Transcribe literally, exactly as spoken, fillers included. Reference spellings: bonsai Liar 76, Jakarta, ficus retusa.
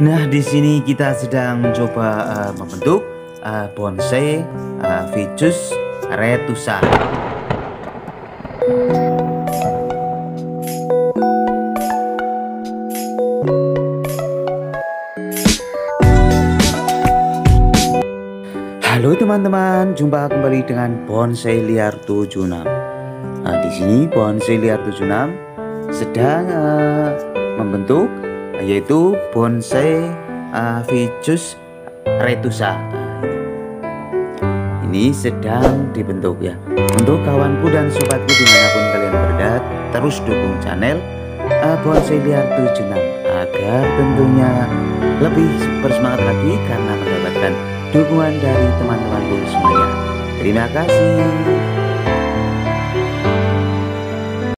Nah, di sini kita sedang mencoba uh, membentuk uh, bonsai uh, ficus retusa. Halo teman-teman, jumpa kembali dengan bonsai liar tujuh enam. Nah, di sini bonsai liar tujuh enam sedang uh, membentuk uh, yaitu bonsai uh, ficus retusa. Ini sedang dibentuk ya. Untuk kawanku dan sobatku dimanapun kalian berada, terus dukung channel uh, bonsai liar tujuh enam agar tentunya lebih bersemangat lagi karena mendapatkan dukungan dari teman-temanku semuanya. Terima kasih.